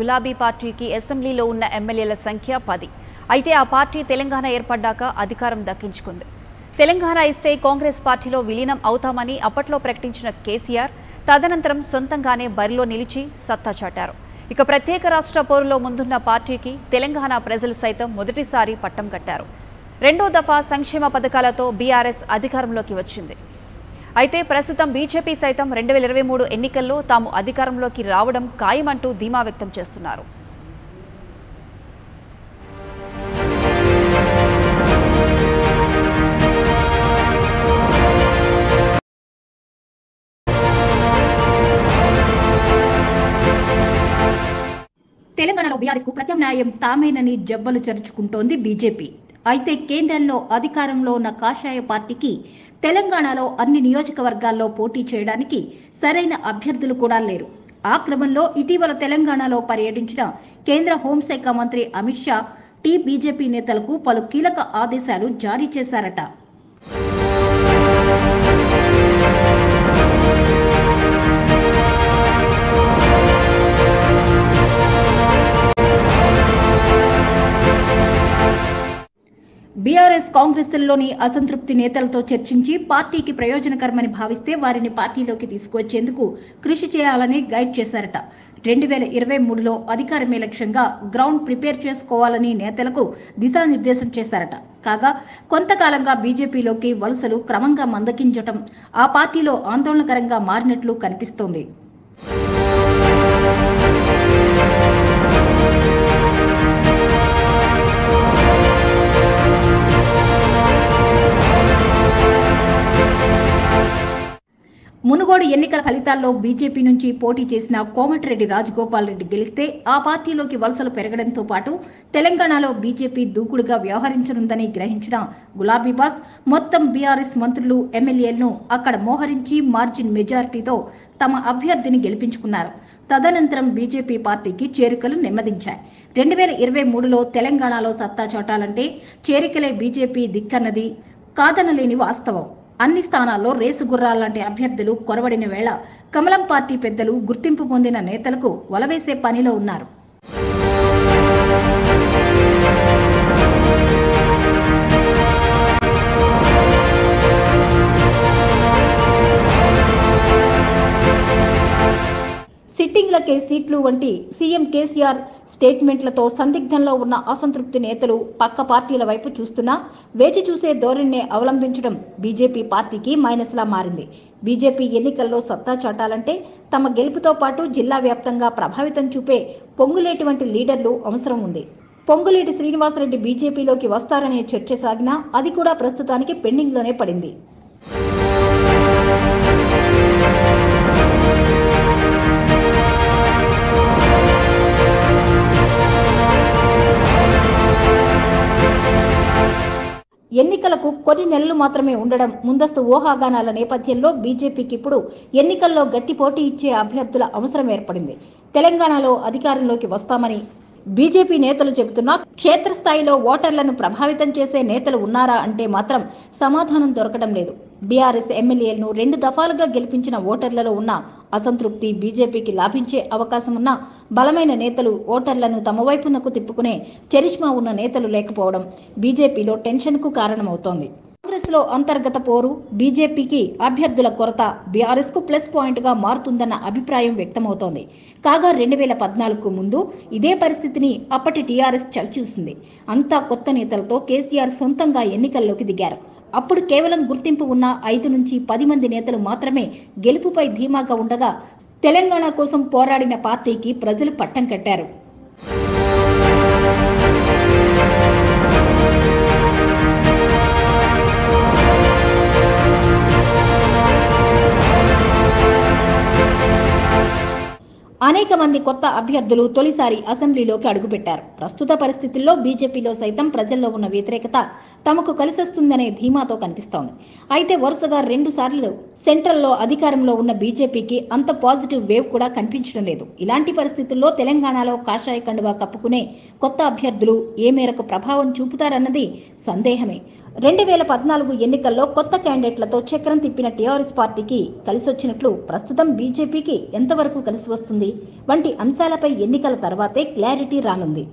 గులాబీ పార్టీకి అసెంబ్లీలో ఉన్న ఎమ్మెల్యేల సంఖ్య 10 అయితే ఆ పార్టీ తెలంగాణ ఏర్పడ్డాక అధికారం దక్కించుకుంది తెలంగాణ ఇస్తే కాంగ్రెస్ పార్టీలో విలీనం అవుతామని అప్పట్లో ప్రకటించిన కేసీఆర్ తదనంతరం సొంతంగానే బరిలో నిలిచి సత్తా చాటారు ఇక ప్రత్యేక రాష్ట్ర పోరులో ముందున్న పార్టీకి తెలంగాణ ప్రజలు సైతం మొదటిసారి పట్టం కట్టారు రెండో దఫా సంక్షేమ పథకాలతో బీఆర్ఎస్ అధికారంలోకి వచ్చింది అయితే ప్రస్తుతం బీజేపీ సైతం 2023 ఎన్నికల్లో తాము అధికారంలోకి రావడం ఖాయమంటూ ధీమా వ్యక్తం చేస్తున్నారు తెలంగాణలో బీఆర్ఎస్ కు ప్రత్యామ్నాయం తామేనని జబ్బలు చర్చుకుంటోంది బీజేపీ అయితే కేంద్రంలో అధికారంలో ఉన్న కాషాయ పార్టీకి తెలంగాణలో అన్ని నియోజకవర్గాల్లో పోటీ చేయడానికి సరైన అభ్యర్థులు కూడా లేరు ఆ క్రమంలో ఇటీవల తెలంగాణలో పర్యటించిన కేంద్ర హోంశాఖ మంత్రి అమిత్ షా టీ బీజేపీ నేతలకు పలు కీలక ఆదేశాలు జారీ చేశారట బీఆర్ఎస్ కాంగ్రెస్లోని అసంతృప్తి నేతలతో చర్చించి పార్టీకి ప్రయోజనకరమని భావిస్తే వారిని పార్టీలోకి తీసుకువచ్చేందుకు కృషి చేయాలని గైడ్ చేశారట 2023లో అధికారమే లక్ష్యంగా గ్రౌండ్ ప్రిపేర్ చేసుకోవాలని నేతలకు దిశానిర్దేశం చేశారట కాగా కొంతకాలంగా బీజేపీలోకి వలసలు క్రమంగా మందకించటం ఆ పార్టీలో ఆందోళనకరంగా మారినట్లు కనిపిస్తోంది మునుగోడు ఎన్నికల ఫలితాల్లో బీజేపీ నుంచి పోటీ చేసిన కోమటరెడ్డి రాజగోపాల్ రెడ్డి గెలిస్తే ఆ పార్టీలోకి వలసలు పెరగడంతో పాటు తెలంగాణలో బీజేపీ దూకుడుగా వ్యవహరించనుందని గ్రహించిన గులాబీ బాస్ మొత్తం బీఆర్ఎస్ మంత్రులు ఎమ్మెల్యేలను అక్కడ మోహరించి మార్జిన్ మెజారిటీతో తమ అభ్యర్థిని గెలిపించుకున్నారు తదనంతరం బీజేపీ పార్టీకి చేరికలు నెమ్మదించాయి 2023లో తెలంగాణలో సత్తా చాటాలంటే చేరికలే బీజేపీ దిక్కన్నది కాదనలేని వాస్తవం అన్ని స్థానాల్లో రేసు గుర్రాలంటే అభ్యర్థులు కొరవడిన వేళ కమలం పార్టీ పెద్దలు గుర్తింపు పొందిన నేతలకు వలవేసే పనిలో ఉన్నారు సిట్టింగ్లకే సీట్లు వంటి సీఎం కేసీఆర్ స్టేట్మెంట్లతో సందిగ్ధంలో ఉన్న అసంతృప్తి నేతలు పక్క పార్టీల వైపు చూస్తున్నా వేచి చూసే ధోరణిని అవలంబించడం బీజేపీ పార్టీకి మైనస్లా మారింది బీజేపీ ఎన్నికల్లో సత్తా చాటాలంటే తమ గెలుపుతో పాటు జిల్లా వ్యాప్తంగా ప్రభావితం చూపే పొంగులేటి వంటి లీడర్లు అవసరం ఉంది పొంగులేటి శ్రీనివాసరెడ్డి బీజేపీలోకి వస్తారనే చర్చ సాగినా అది కూడా ప్రస్తుతానికి పెండింగ్లోనే పడింది ఎన్నికలకు కొన్ని నెలలు మాత్రమే ఉండడం ముందస్తు ఊహాగానాల నేపథ్యంలో బీజేపీకి ఇప్పుడు ఎన్నికల్లో గట్టి పోటీ ఇచ్చే అభ్యర్థుల అవసరం ఏర్పడింది తెలంగాణలో అధికారంలోకి వస్తామని బీజేపీ నేతలు చెబుతున్నా క్షేత్రస్థాయిలో ఓటర్లను ప్రభావితం చేసే నేతలు ఉన్నారా అంటే మాత్రం సమాధానం దొరకడం లేదు బీఆర్ఎస్ ఎమ్మెల్యేలను 2 దఫాలుగా గెలిపించిన ఓటర్లలో ఉన్న అసంతృప్తి బీజేపీకి లాభించే అవకాశం ఉన్న బలమైన నేతలు ఓటర్లను తమ వైపునకు తిప్పుకునే చరిష్మా ఉన్న నేతలు లేకపోవడం బీజేపీలో టెన్షన్కు కారణమవుతోంది కాంగ్రెస్లో అంతర్గత పోరు బీజేపీకి అభ్యర్థుల కొరత బీఆర్ఎస్కు ప్లస్ పాయింట్గా మారుతుందన్న అభిప్రాయం వ్యక్తమవుతోంది కాగా 2014కు ముందు ఇదే పరిస్థితిని అప్పటి టీఆర్ఎస్ చవిచూసింది అంతా కొత్త నేతలతో కేసీఆర్ సొంతంగా ఎన్నికల్లోకి దిగారు అప్పుడు కేవలం గుర్తింపు ఉన్న 5 నుంచి 10 మంది నేతలు మాత్రమే గెలుపుపై ధీమాగా ఉండగా తెలంగాణ కోసం పోరాడిన పార్టీకి ప్రజలు పట్టం కట్టారు అనేక మంది కొత్త అభ్యర్థులు తొలిసారి అసెంబ్లీలోకి అడుగుపెట్టారు ప్రస్తుత పరిస్థితుల్లో బీజేపీలో సైతం ప్రజల్లో ఉన్న వ్యతిరేకత తమకు కలిసొస్తుందనే ధీమాతో కనిపిస్తోంది అయితే వరుసగా 2 సార్లు సెంట్రల్లో అధికారంలో ఉన్న బీజేపీకి అంత పాజిటివ్ వేవ్ కూడా కనిపించడం లేదు ఇలాంటి పరిస్థితుల్లో తెలంగాణలో కాషాయ కండువా కప్పుకునే కొత్త అభ్యర్థులు ఏ మేరకు ప్రభావం చూపుతారన్నది సందేహమే 2014 ఎన్నికల్లో కొత్త క్యాండిడేట్లతో చక్రం తిప్పిన టీఆర్ఎస్ పార్టీకి కలిసొచ్చినట్లు ప్రస్తుతం బీజేపీకి ఎంతవరకు కలిసి వస్తుంది వంటి అంశాలపై ఎన్నికల తర్వాతే క్లారిటీ రానుంది.